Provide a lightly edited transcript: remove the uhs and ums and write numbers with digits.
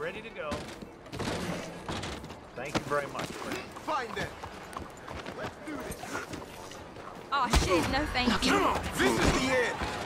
ready to go. Thank you very much, friend. Find them. Let's do this. Oh, she's no thank you. Come on, this is the end.